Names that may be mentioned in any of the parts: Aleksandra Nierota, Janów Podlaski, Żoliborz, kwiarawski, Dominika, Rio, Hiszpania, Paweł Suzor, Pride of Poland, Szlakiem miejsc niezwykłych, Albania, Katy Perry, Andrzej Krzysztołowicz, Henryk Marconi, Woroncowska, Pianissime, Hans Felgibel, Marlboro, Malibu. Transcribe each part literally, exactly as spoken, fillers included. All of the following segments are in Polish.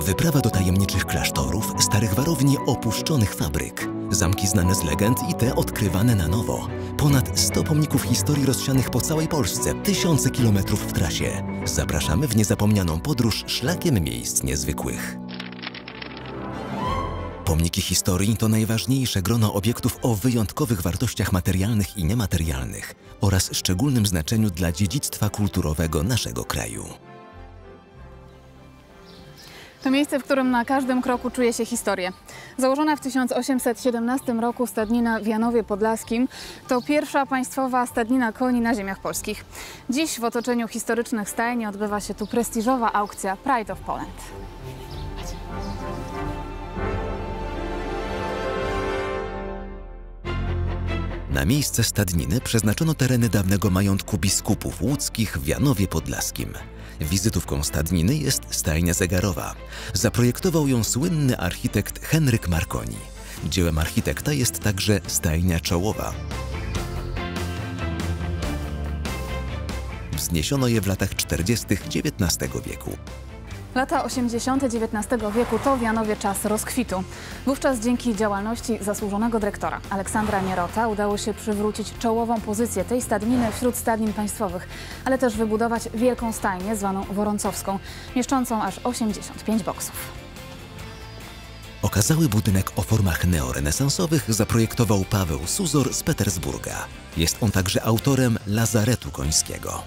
Wyprawa do tajemniczych klasztorów, starych warowni, opuszczonych fabryk. Zamki znane z legend i te odkrywane na nowo. Ponad sto pomników historii rozsianych po całej Polsce, tysiące kilometrów w trasie. Zapraszamy w niezapomnianą podróż szlakiem miejsc niezwykłych. Pomniki historii to najważniejsze grono obiektów o wyjątkowych wartościach materialnych i niematerialnych oraz szczególnym znaczeniu dla dziedzictwa kulturowego naszego kraju. To miejsce, w którym na każdym kroku czuje się historię. Założona w tysiąc osiemset siedemnastym roku stadnina w Janowie Podlaskim to pierwsza państwowa stadnina koni na ziemiach polskich. Dziś w otoczeniu historycznych stajni odbywa się tu prestiżowa aukcja Pride of Poland. Na miejsce stadniny przeznaczono tereny dawnego majątku biskupów łódzkich w Janowie Podlaskim. Wizytówką stadniny jest stajnia zegarowa. Zaprojektował ją słynny architekt Henryk Marconi. Dziełem architekta jest także stajnia czołowa. Wzniesiono je w latach czterdziestych dziewiętnastego wieku. Lata osiemdziesiąte dziewiętnastego wieku to w Janowie czas rozkwitu. Wówczas dzięki działalności zasłużonego dyrektora Aleksandra Nierota udało się przywrócić czołową pozycję tej stadniny wśród stadnin państwowych, ale też wybudować wielką stajnię zwaną Woroncowską, mieszczącą aż osiemdziesiąt pięć boksów. Okazały budynek o formach neorenesansowych zaprojektował Paweł Suzor z Petersburga. Jest on także autorem lazaretu końskiego.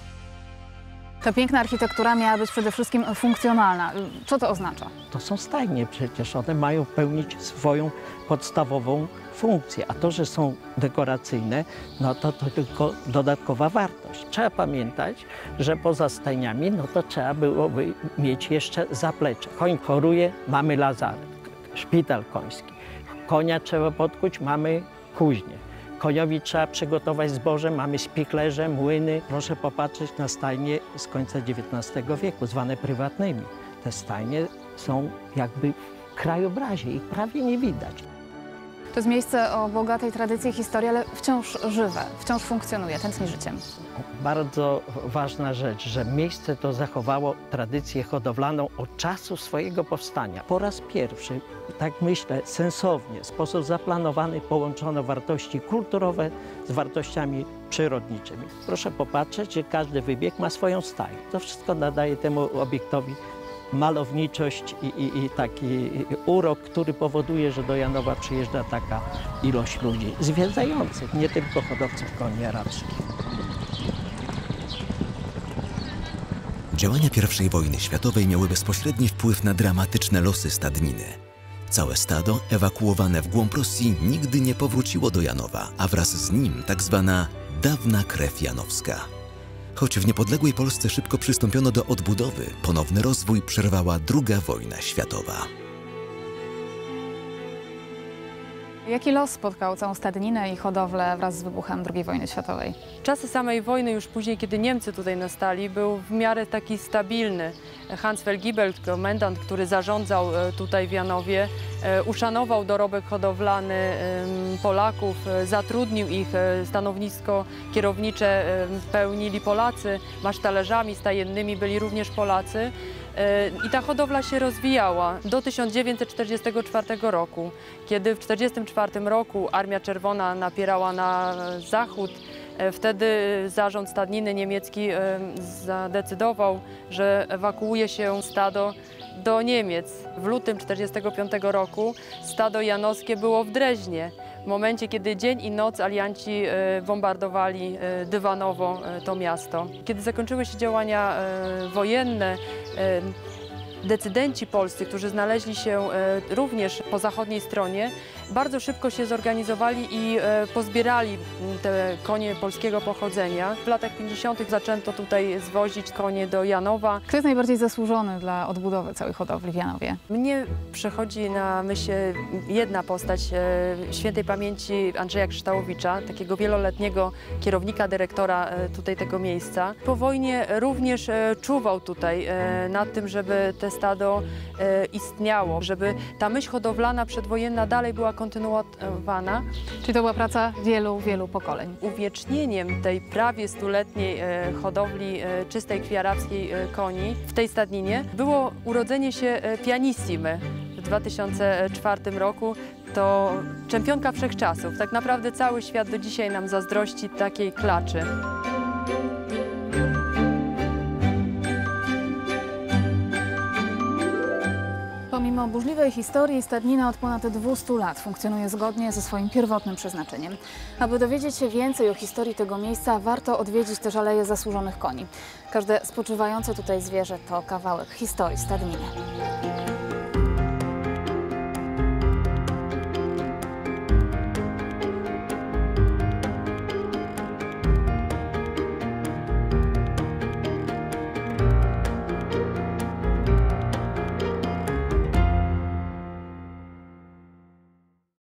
Ta piękna architektura miała być przede wszystkim funkcjonalna. Co to oznacza? To są stajnie przecież, one mają pełnić swoją podstawową funkcję, a to, że są dekoracyjne, no to, to tylko dodatkowa wartość. Trzeba pamiętać, że poza stajniami, no to trzeba byłoby mieć jeszcze zaplecze. Koń choruje, mamy lazaret, szpital koński. Konia trzeba podkuć, mamy kuźnię. Koniowi trzeba przygotować zboże, mamy spiklerze, młyny. Proszę popatrzeć na stajnie z końca dziewiętnastego wieku, zwane prywatnymi. Te stajnie są jakby w krajobrazie, ich prawie nie widać. To jest miejsce o bogatej tradycji historii, ale wciąż żywe, wciąż funkcjonuje, tętni życiem. Bardzo ważna rzecz, że miejsce to zachowało tradycję hodowlaną od czasu swojego powstania. Po raz pierwszy, tak myślę, sensownie, w sposób zaplanowany połączono wartości kulturowe z wartościami przyrodniczymi. Proszę popatrzeć, że każdy wybieg ma swoją stajnię. To wszystko nadaje temu obiektowi malowniczość i, i, i taki urok, który powoduje, że do Janowa przyjeżdża taka ilość ludzi zwiedzających, nie tylko hodowców koni arabskich. Działania pierwszej wojny światowej miały bezpośredni wpływ na dramatyczne losy stadniny. Całe stado, ewakuowane w głąb Rosji, nigdy nie powróciło do Janowa, a wraz z nim tak zwana dawna krew janowska. Choć w niepodległej Polsce szybko przystąpiono do odbudowy, ponowny rozwój przerwała druga wojna światowa. Jaki los spotkał całą stadninę i hodowlę wraz z wybuchem drugiej wojny światowej? Czasy samej wojny, już później, kiedy Niemcy tutaj nastali, był w miarę taki stabilny. Hans Felgibel, komendant, który zarządzał tutaj w Janowie, uszanował dorobek hodowlany Polaków, zatrudnił ich, stanowisko kierownicze pełnili Polacy, masztalerzami stajennymi byli również Polacy. I ta hodowla się rozwijała do tysiąc dziewięćset czterdziestego czwartego roku, kiedy w tysiąc dziewięćset czterdziestym czwartym roku Armia Czerwona napierała na zachód. Wtedy zarząd stadniny niemiecki zadecydował, że ewakuuje się stado do Niemiec. W lutym tysiąc dziewięćset czterdziestego piątego roku stado janowskie było w Dreźnie. W momencie, kiedy dzień i noc alianci bombardowali dywanowo to miasto. Kiedy zakończyły się działania wojenne, decydenci polscy, którzy znaleźli się również po zachodniej stronie, bardzo szybko się zorganizowali i pozbierali te konie polskiego pochodzenia. W latach pięćdziesiątych zaczęto tutaj zwozić konie do Janowa. Kto jest najbardziej zasłużony dla odbudowy całej hodowli w Janowie? Mnie przychodzi na myśl jedna postać świętej pamięci Andrzeja Krzysztołowicza, takiego wieloletniego kierownika, dyrektora tutaj tego miejsca. Po wojnie również czuwał tutaj nad tym, żeby te stado istniało, żeby ta myśl hodowlana przedwojenna dalej była kontynuowana. Czyli to była praca wielu, wielu pokoleń. Uwiecznieniem tej prawie stuletniej hodowli czystej kwiarawskiej koni w tej stadninie było urodzenie się Pianissime w dwa tysiące czwartym roku. To czempionka wszechczasów. Tak naprawdę cały świat do dzisiaj nam zazdrości takiej klaczy. Pomimo burzliwej historii stadnina od ponad dwustu lat funkcjonuje zgodnie ze swoim pierwotnym przeznaczeniem. Aby dowiedzieć się więcej o historii tego miejsca, warto odwiedzić też Aleję Zasłużonych Koni. Każde spoczywające tutaj zwierzę to kawałek historii stadniny.